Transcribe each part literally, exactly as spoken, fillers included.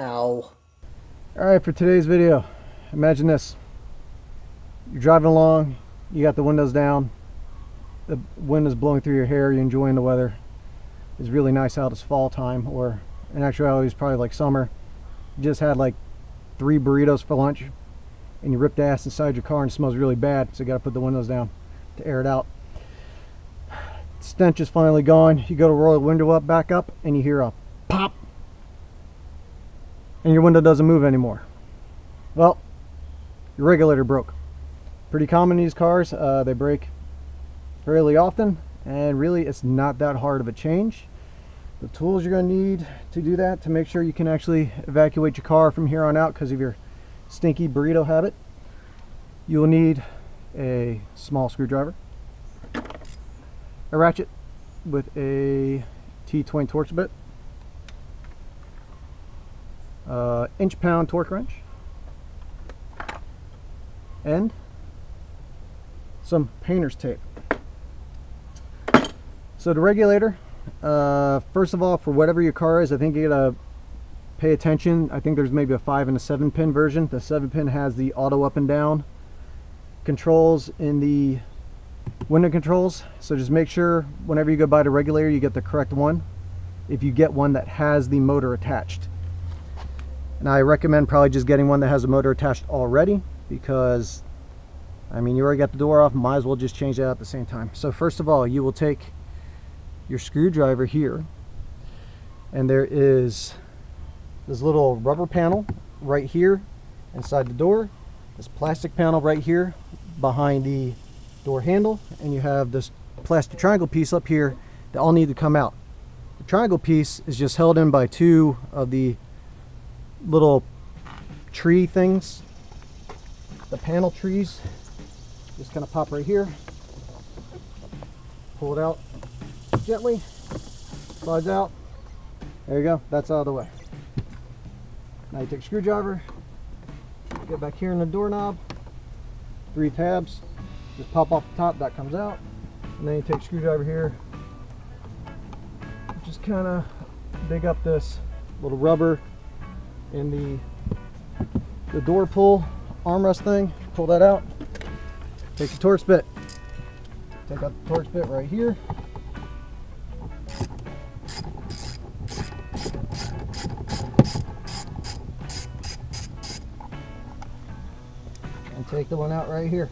Ow. All right, for today's video, imagine this. You're driving along, you got the windows down, the wind is blowing through your hair, you're enjoying the weather. It's really nice out, it's fall time, or in actuality, it's probably like summer. You just had like three burritos for lunch, and you ripped ass inside your car and it smells really bad, so you gotta put the windows down to air it out. Stench is finally gone. You go to roll the window up, back up, and you hear a pop, and your window doesn't move anymore. Well, your regulator broke. Pretty common in these cars. Uh, they break fairly often, and really it's not that hard of a change. The tools you're going to need to do that, to make sure you can actually evacuate your car from here on out because of your stinky burrito habit, you'll need a small screwdriver, a ratchet with a T-twin Torx bit, uh, inch-pound torque wrench, and some painter's tape. So the regulator, uh, first of all, for whatever your car is, I think you gotta pay attention. I think there's maybe a five and a seven pin version. The seven pin has the auto up and down controls in the window controls, so just make sure whenever you go buy the regulator you get the correct one, if you get one that has the motor attached. And I recommend probably just getting one that has a motor attached already, because I mean, you already got the door off, might as well just change that out at the same time. So first of all, you will take your screwdriver here, and there is this little rubber panel right here inside the door, this plastic panel right here behind the door handle, and you have this plastic triangle piece up here that all need to come out. The triangle piece is just held in by two of the little tree things, the panel trees. Just kind of pop right here, pull it out gently, slides out. There you go, that's out of the way. Now you take a screwdriver, get back here in the doorknob, three tabs, just pop off the top, that comes out. And then you take a screwdriver here, just kind of dig up this little rubber in the, the door pull armrest thing, pull that out, take the Torx bit, take out the Torx bit right here. Take the one out right here.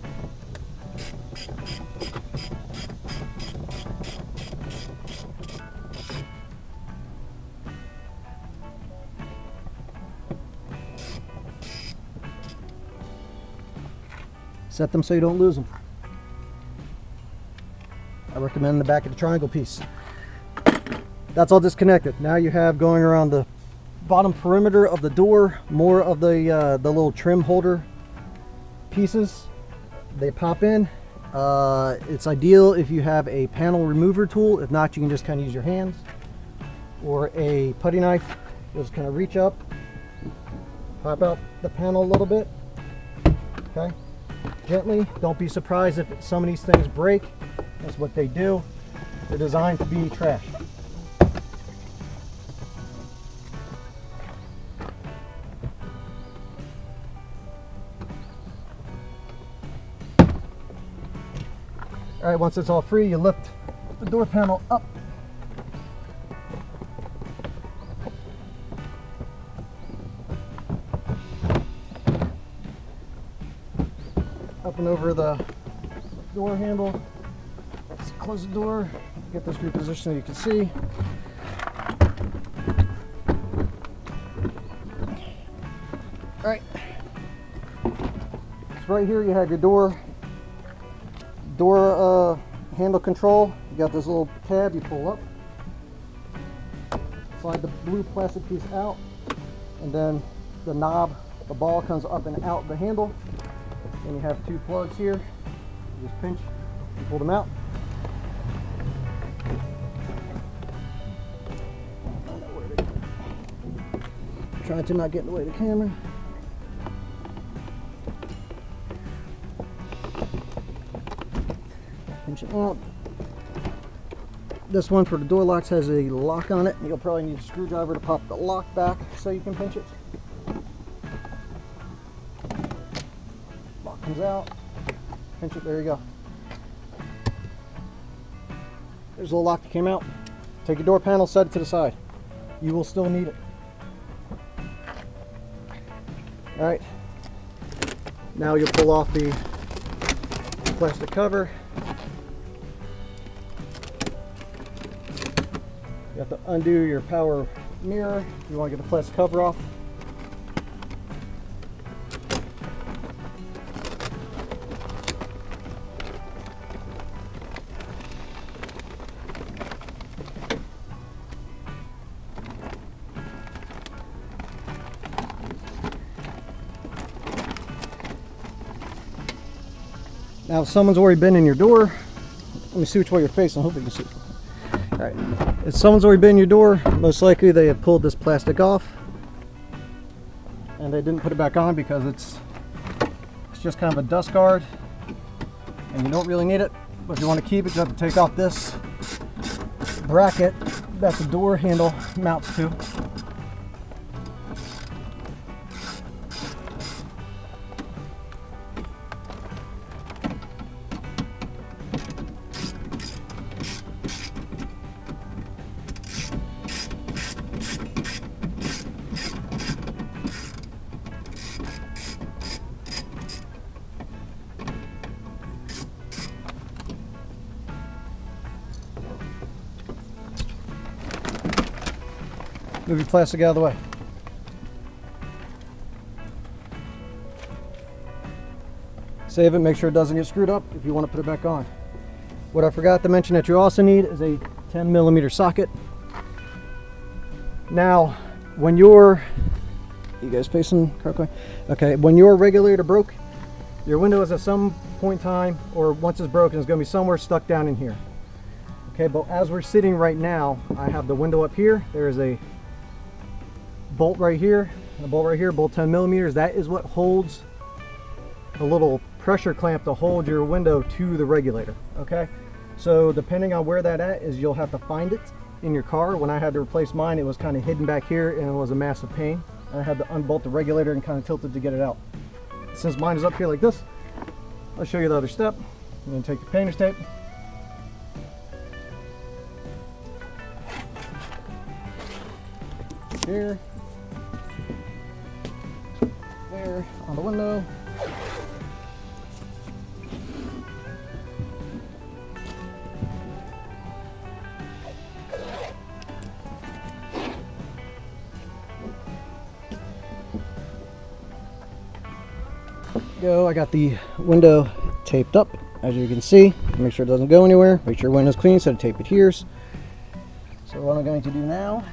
Set them so you don't lose them. I recommend the back of the triangle piece. That's all disconnected. Now you have going around the bottom perimeter of the door more of the uh, the little trim holder pieces. They pop in. Uh, it's ideal if you have a panel remover tool. If not, you can just kind of use your hands or a putty knife. Just kind of reach up, pop out the panel a little bit. Okay, gently. Don't be surprised if some of these things break. That's what they do. They're designed to be trash. All right, once it's all free, you lift the door panel up. Up and over the door handle. Let's close the door, get this repositioned so you can see. All right, so right here you have your door. Door uh, handle control, you got this little tab you pull up, slide the blue plastic piece out, and then the knob, the ball comes up and out the handle, and you have two plugs here, you just pinch and pull them out. Trying to not get in the way of the camera. Pinch it out. This one for the door locks has a lock on it. You'll probably need a screwdriver to pop the lock back so you can pinch it. Lock comes out. Pinch it. There you go. There's a little lock that came out. Take your door panel, set it to the side. You will still need it. All right. Now you'll pull off the plastic cover. You have to undo your power mirror. You want to get the plastic cover off. Now if someone's already been in your door, let me see which way you're facing. I hope you can see. All right, if someone's already been in your door, most likely they have pulled this plastic off and they didn't put it back on because it's it's just kind of a dust guard and you don't really need it. But if you want to keep it, you have to take off this bracket that the door handle mounts to. Move your plastic out of the way. Save it, make sure it doesn't get screwed up if you want to put it back on. What I forgot to mention that you also need is a ten millimeter socket. Now, when your, you guys facing correctly? Okay, when your regulator broke, your window is at some point in time, or once it's broken, it's gonna be somewhere stuck down in here. Okay, but as we're sitting right now, I have the window up here. There is a bolt right here, and a bolt right here, bolt ten millimeters. That is what holds the little pressure clamp to hold your window to the regulator. Okay, so depending on where that at is, you'll have to find it in your car. When I had to replace mine, it was kind of hidden back here and it was a massive pain. I had to unbolt the regulator and kind of tilt it to get it out. Since mine is up here like this, I'll show you the other step. I'm going to take your painter's tape. Here. There on the window. Go. I got the window taped up, as you can see. Make sure it doesn't go anywhere. Make sure your window's clean, so the tape adheres. So what I'm going to do now,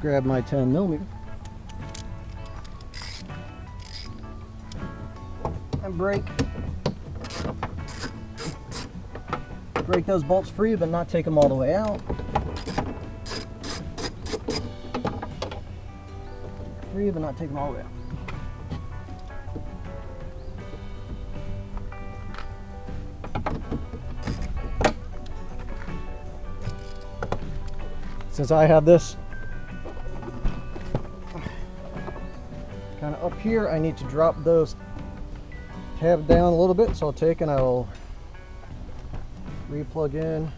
grab my ten millimeter and break break those bolts free, but not take them all the way out. Free, but not take them all the way out. Since I have this up here, I need to drop those tab down a little bit, so I'll take and I'll replug in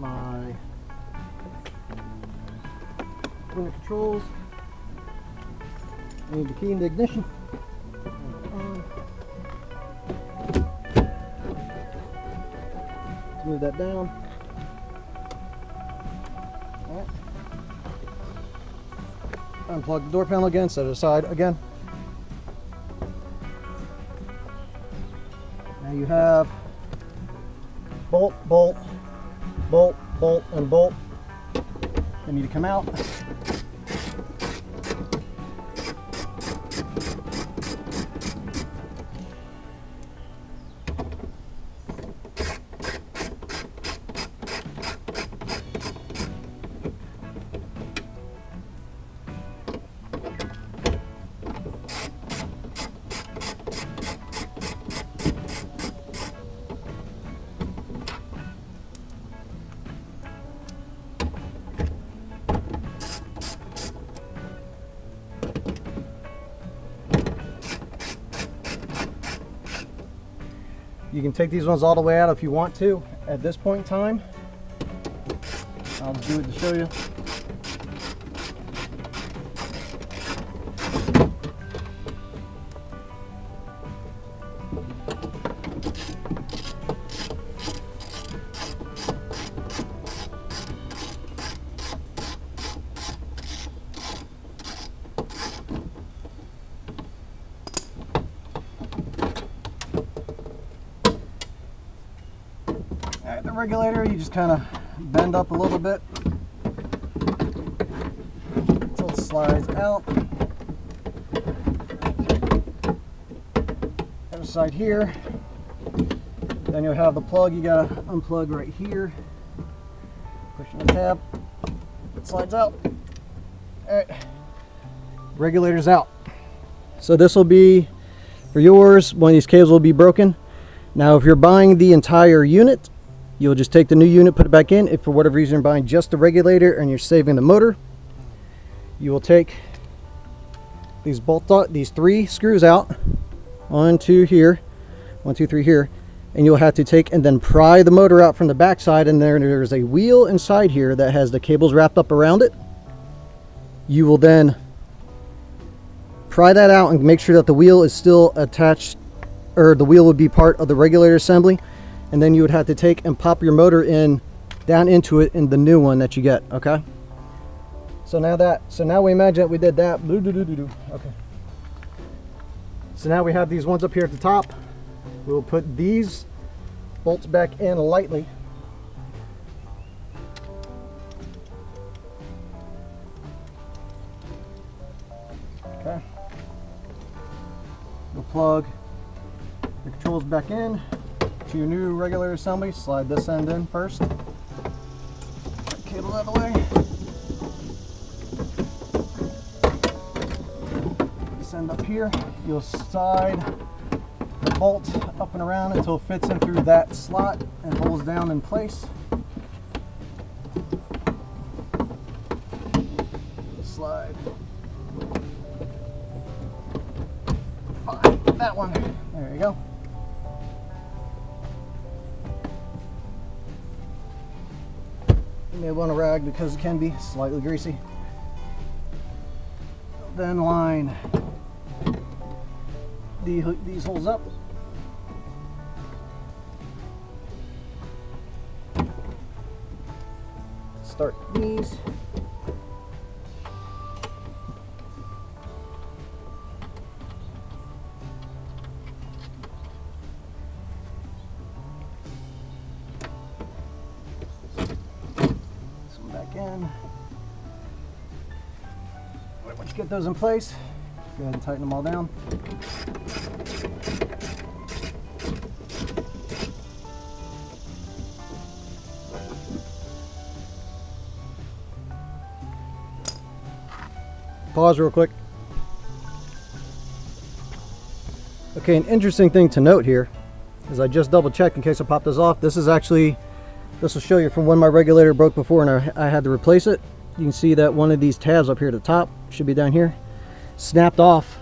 my window controls. I need the key in the ignition. Let's move that down. Unplug the door panel again, set it aside again. Now you have bolt, bolt, bolt, bolt, and bolt. They need to come out. You can take these ones all the way out if you want to at this point in time. I'll do it to show you. The regulator, you just kind of bend up a little bit until it slides out. Other side here. Then you'll have the plug. You gotta unplug right here. Pushing the tab, it slides out. All right, regulator's out. So this will be for yours. One of these cables will be broken. Now, if you're buying the entire unit, you'll just take the new unit, put it back in. If for whatever reason you're buying just the regulator and you're saving the motor, you will take these bolt out, these three screws out, one, two here, one, two, three here, and you'll have to take and then pry the motor out from the backside. And there, there's a wheel inside here that has the cables wrapped up around it. You will then pry that out and make sure that the wheel is still attached, or the wheel would be part of the regulator assembly. And then you would have to take and pop your motor in down into it in the new one that you get. Okay, so now that so now we imagine that we did that. Okay, so now we have these ones up here at the top. We will put these bolts back in lightly, okay. We'll plug the controls back in to your new regular assembly. Slide this end in first. Cable out of the way. This end up here. You'll slide the bolt up and around until it fits in through that slot and holds down in place. Slide. Fine. That one. There you go. You may want to rag because it can be slightly greasy. Then line the, these holes up. Start these. Once you get those in place, go ahead and tighten them all down. Pause real quick. Okay, an interesting thing to note here is I just double checked in case I popped this off. This is actually, this will show you from when my regulator broke before and I, I had to replace it. You can see that one of these tabs up here at the top, should be down here, snapped off,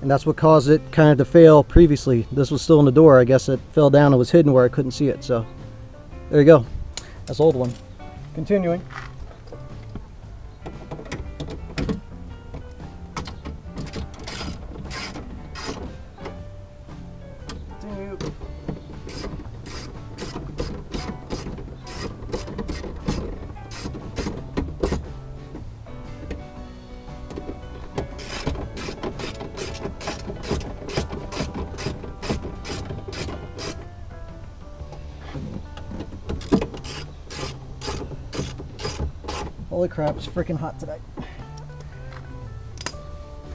and that's what caused it kind of to fail previously. This was still in the door. I guess it fell down and was hidden where I couldn't see it. So there you go. That's the old one. Continuing. Holy crap, it's freaking hot today.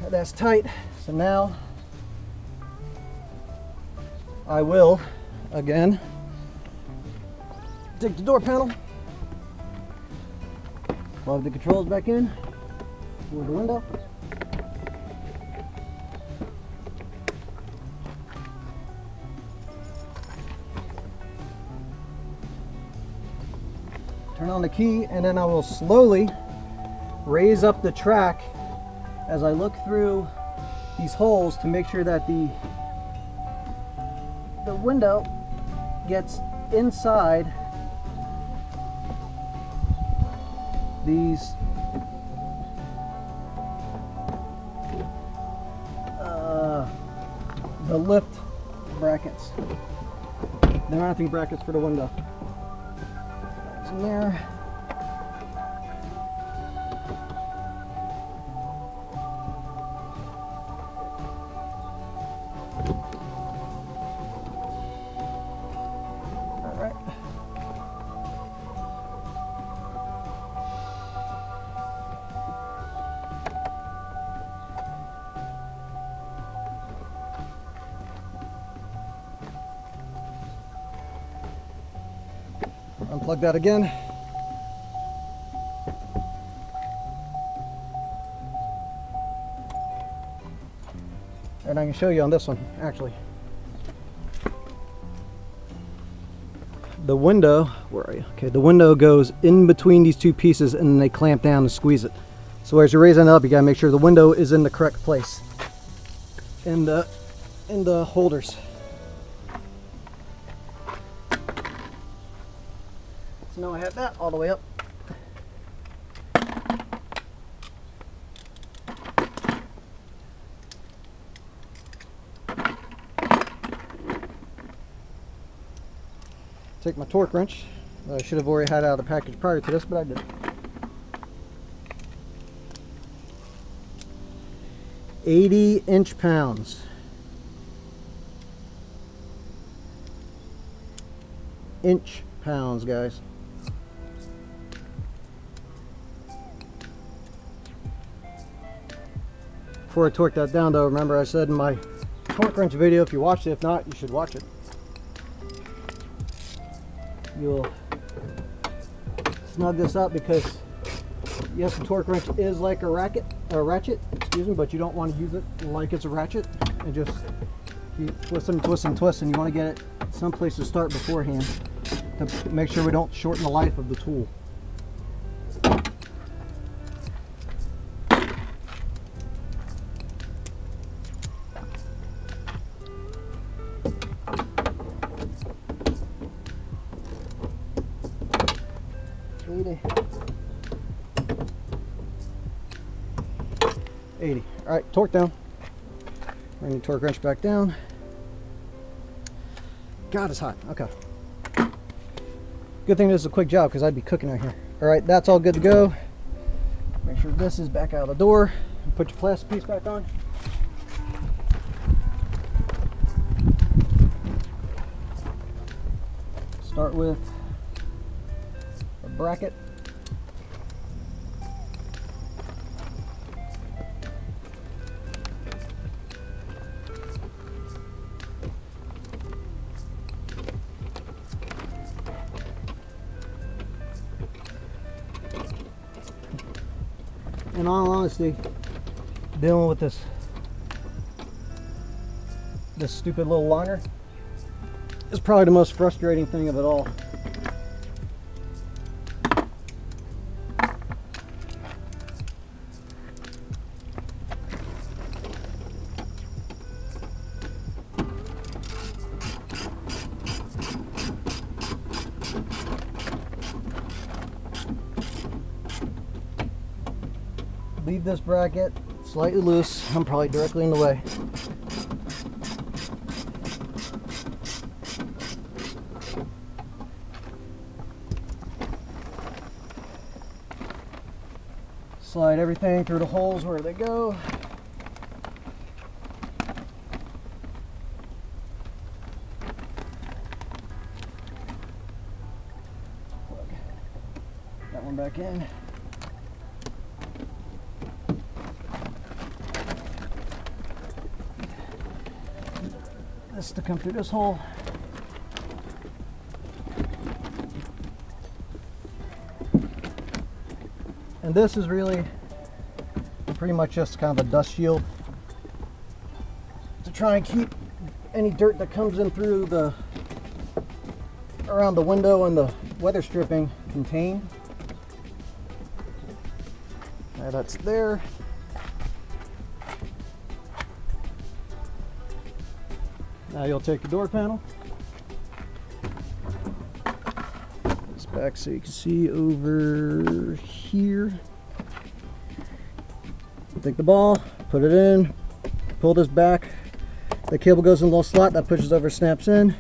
That's tight. So now I will, again, take the door panel, plug the controls back in, pull the window. Turn on the key, and then I will slowly raise up the track as I look through these holes to make sure that the the window gets inside these uh, the lift brackets. The mounting brackets for the window. It's in there. Unplug that again. And I can show you on this one, actually. The window, where are you? Okay, the window goes in between these two pieces and then they clamp down and squeeze it. So as you're raising it up, you gotta make sure the window is in the correct place. In the, in the holders. So now I have that all the way up. Take my torque wrench that I should have already had out of the package prior to this, but I didn't. eighty inch pounds. Inch pounds, guys. Before I torque that down though, remember I said in my torque wrench video, if you watched it, if not, you should watch it. You'll snug this up because yes, the torque wrench is like a racket, a ratchet, excuse me, but you don't want to use it like it's a ratchet and just you twist and twist and twist, and you want to get it someplace to start beforehand to make sure we don't shorten the life of the tool. eighty. All right, torque down. Bring the torque wrench back down. God, it's hot. Okay. Good thing this is a quick job because I'd be cooking out here. All right, that's all good to go. Make sure this is back out of the door. Put your plastic piece back on. Start with a bracket. In all honesty, dealing with this this stupid little liner is probably the most frustrating thing of it all. Leave this bracket slightly loose. I'm probably directly in the way. Slide everything through the holes where they go. Plug that one back in. This to come through this hole. And this is really pretty much just kind of a dust shield to try and keep any dirt that comes in through the around the window and the weather stripping contained. Now that's there. Now you'll take the door panel. Put this back so you can see over here. Take the ball, put it in, pull this back. The cable goes in a little slot that pushes over, snaps in.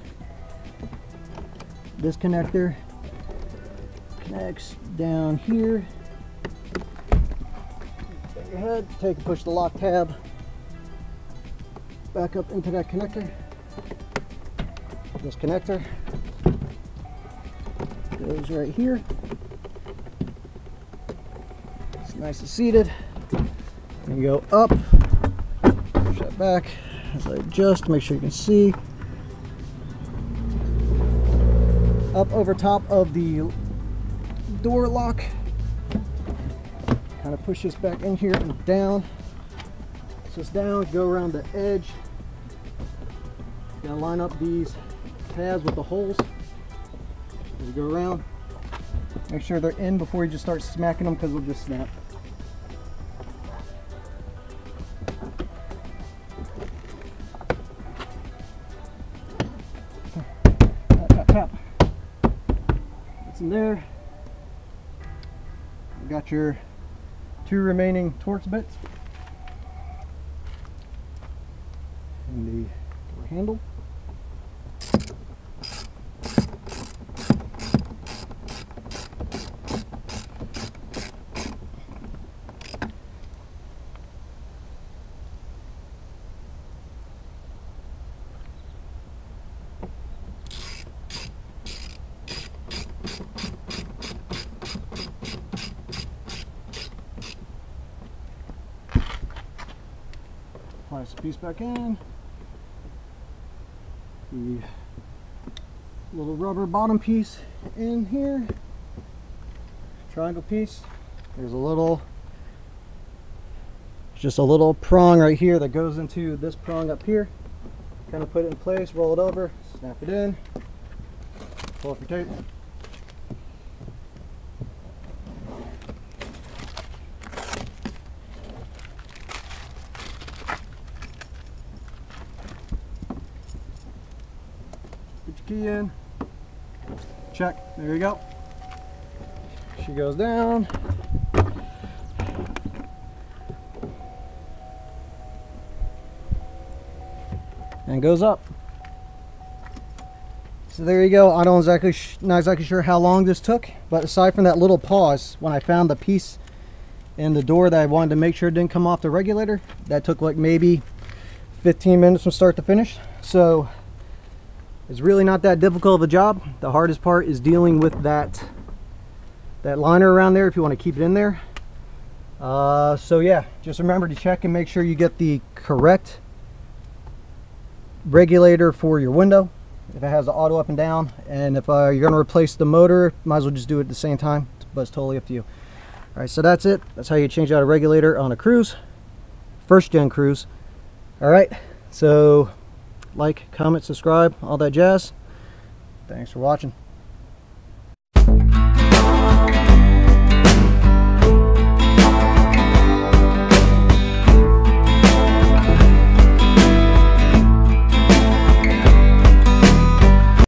This connector connects down here. Take your head, take and push the lock tab back up into that connector. This connector goes right here. It's nice and seated. And go up, push that back as I adjust, make sure you can see. Up over top of the door lock. Kind of push this back in here and down. Push this down, go around the edge. Gonna line up these tabs with the holes as you go around. Make sure they're in before you just start smacking them because they'll just snap. It's in there. You got your two remaining Torx bits and the door handle. This piece back in, the little rubber bottom piece in here, triangle piece. There's a little, just a little prong right here that goes into this prong up here. Kind of put it in place, roll it over, snap it in, pull off your tape. Key in, check, there you go. She goes down. And goes up. So there you go. I don't exactly, sh not exactly sure how long this took, but aside from that little pause, when I found the piece in the door that I wanted to make sure it didn't come off the regulator, that took like maybe fifteen minutes from start to finish. So it's really not that difficult of a job. The hardest part is dealing with that that liner around there if you want to keep it in there. Uh, so yeah, just remember to check and make sure you get the correct regulator for your window. If it has the auto up and down, and if uh, you're going to replace the motor, might as well just do it at the same time, but it's totally up to you. All right, so that's it. That's how you change out a regulator on a Cruze, first gen Cruze. All right, so like, comment, subscribe, all that jazz. Thanks for watching.